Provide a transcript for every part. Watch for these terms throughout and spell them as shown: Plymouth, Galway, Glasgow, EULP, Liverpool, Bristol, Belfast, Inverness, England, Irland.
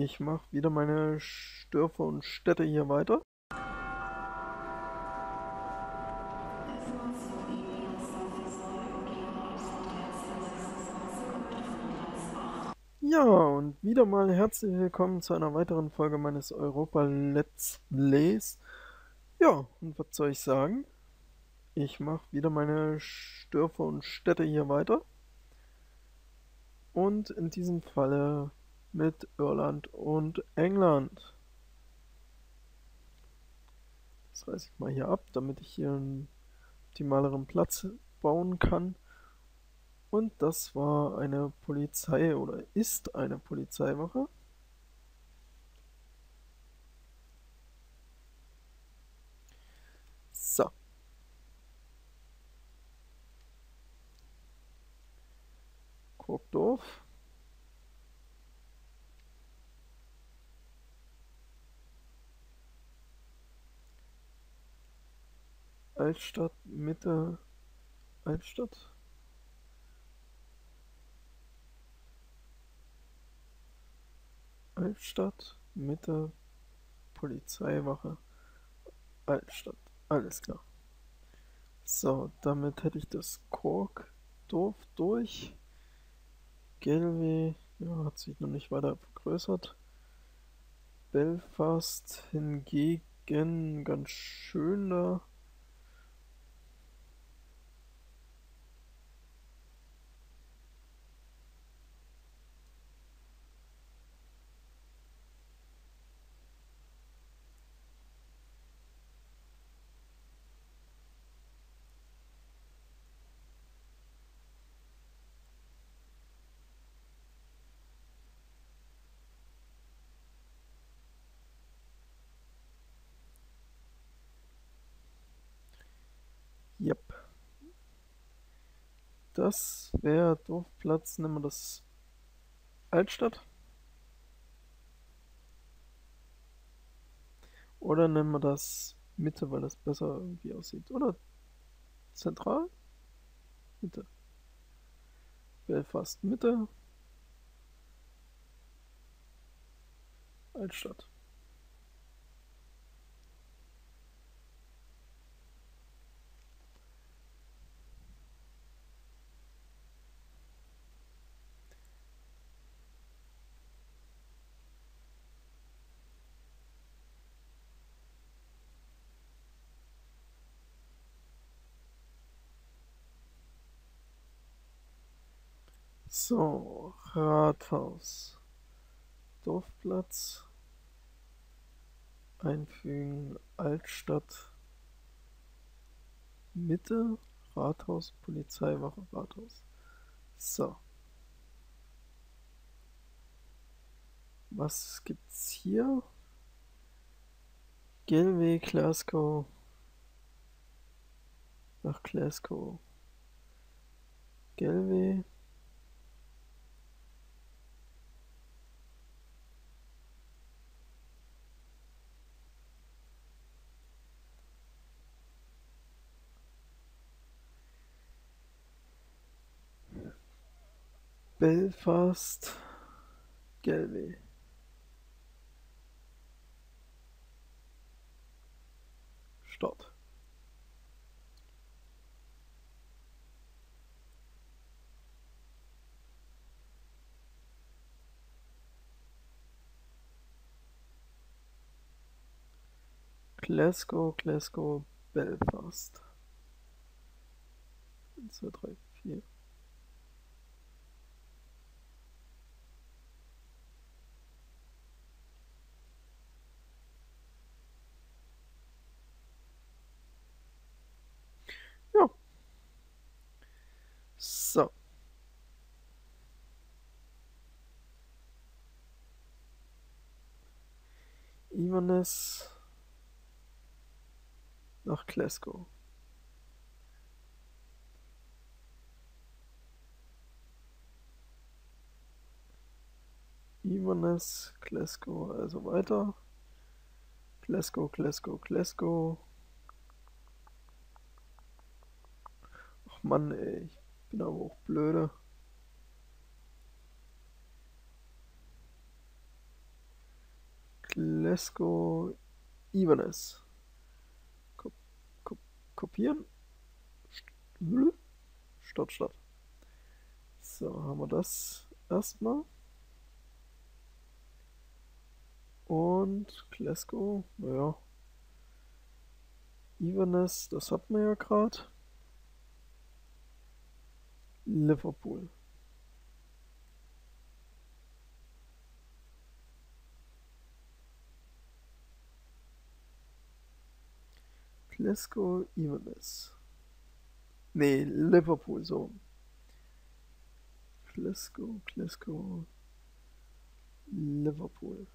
Ich mache wieder meine Dörfer und Städte hier weiter. Ja, und wieder mal herzlich willkommen zu einer weiteren Folge meines Europa Let's Plays. Ja, und was soll ich sagen? Ich mache wieder meine Dörfer und Städte hier weiter. Und in diesem Falle mit Irland und England. Das reiße ich mal hier ab, damit ich hier einen optimaleren Platz bauen kann. Und das war eine Polizei oder ist eine Polizeiwache. So. Korkdorf. Altstadt, Mitte, Altstadt. Altstadt, Mitte, Polizeiwache, Altstadt. Alles klar. So, damit hätte ich das Korkdorf durch. Galway, ja, hat sich noch nicht weiter vergrößert. Belfast hingegen ganz schön da. Yep. Das wäre Dorfplatz, nehmen wir das Altstadt. Oder nehmen wir das Mitte, weil das besser irgendwie aussieht. Oder zentral? Mitte. Belfast Mitte. Altstadt. So, Rathaus, Dorfplatz, einfügen, Altstadt, Mitte, Rathaus, Polizeiwache, Rathaus. So. Was gibt's hier? Galway, Glasgow, nach Glasgow, Galway. Belfast, Galway. Stadt. Glasgow, Glasgow, Belfast. 1, 2, 3, 4. So. Inverness nach Glasgow. Inverness, Glasgow, also weiter. Glasgow, Glasgow, Glasgow. Ach Mann, ey. Bin aber auch blöde. Lesko Ibanez. Kopieren. Stadt. So, haben wir das erstmal. Und Klesko, naja. Ibanez, das hatten wir ja gerade. Liverpool. Klesko, Ibanez. Nee, Liverpool, so. Klesko, Liverpool.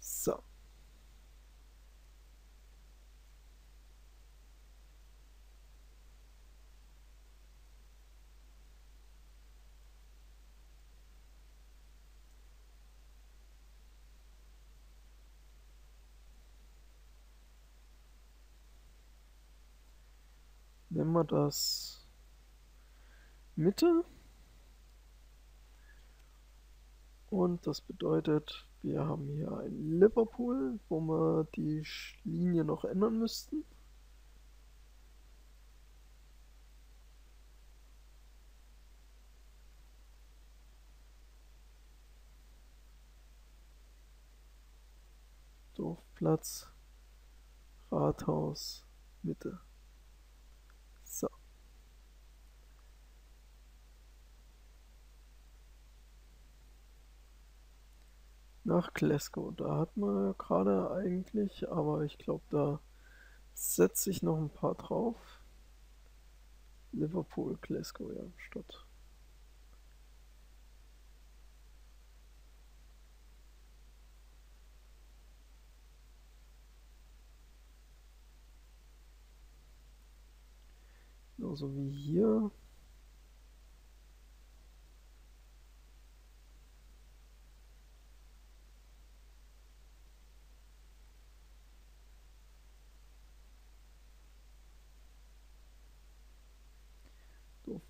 So. Nehmen wir das Mitte. Und das bedeutet, wir haben hier ein Liverpool, wo wir die Linie noch ändern müssten. Dorfplatz, Rathaus, Mitte. So. Nach Klesko, da hatten wir gerade eigentlich, aber ich glaube, da setze ich noch ein paar drauf. Liverpool, Klesko, ja, Stadt. Genauso wie hier.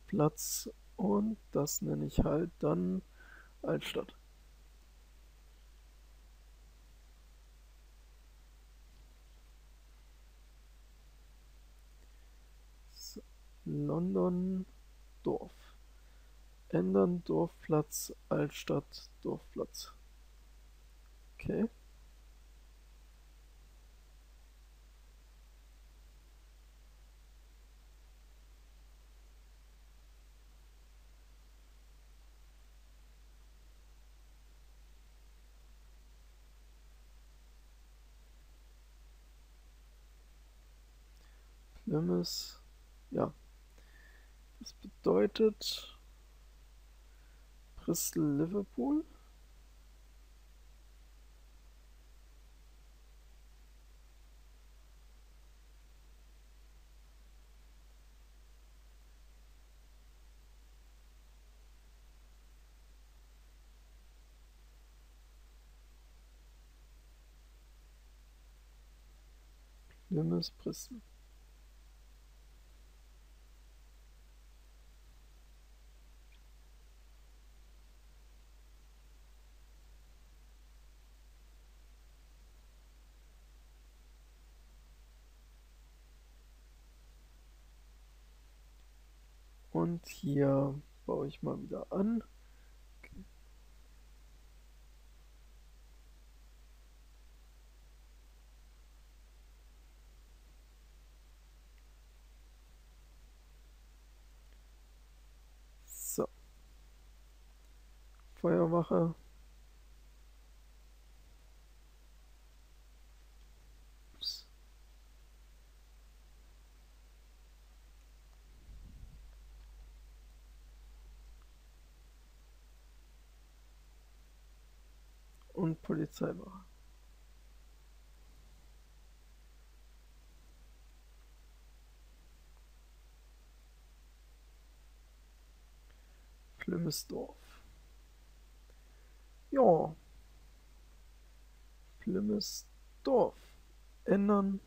Platz und das nenne ich halt dann Altstadt. So, London, Dorf. Ändern, Dorfplatz, Altstadt, Dorfplatz. Okay. Ja, das bedeutet Bristol, Liverpool. Plymouth, Bristol. Und hier baue ich mal wieder an. Okay. So. Feuerwache. Und Polizeiwache. Plymouth Dorf. Ja. Plymouth Dorf. Ändern.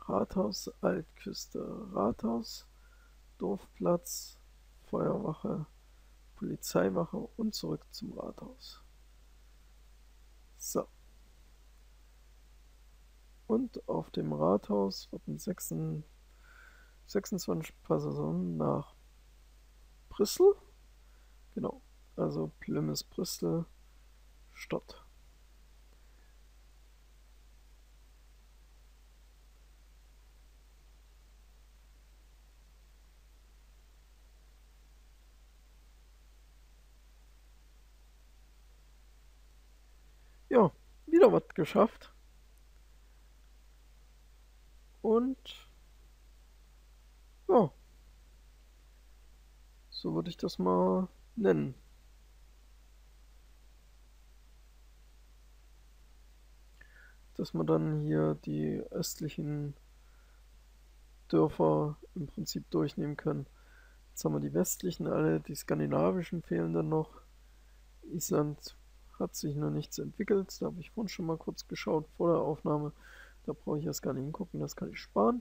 Rathaus, Altküste, Rathaus, Dorfplatz, Feuerwache, Polizeiwache und zurück zum Rathaus. So. Und auf dem Rathaus wurden 26 Passagieren nach Brüssel. Genau, also Plymouth, Brüssel, Stadt. Ja, wieder was geschafft. Und ja, so würde ich das mal nennen. Dass man dann hier die östlichen Dörfer im Prinzip durchnehmen kann. Jetzt haben wir die westlichen alle, die skandinavischen fehlen dann noch. Island hat sich noch nichts entwickelt, da habe ich vorhin schon mal kurz geschaut vor der Aufnahme. Da brauche ich erst gar nicht hingucken, das kann ich sparen.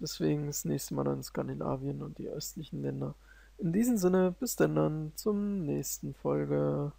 Deswegen das nächste Mal dann Skandinavien und die östlichen Länder. In diesem Sinne, bis dann, zur nächsten Folge.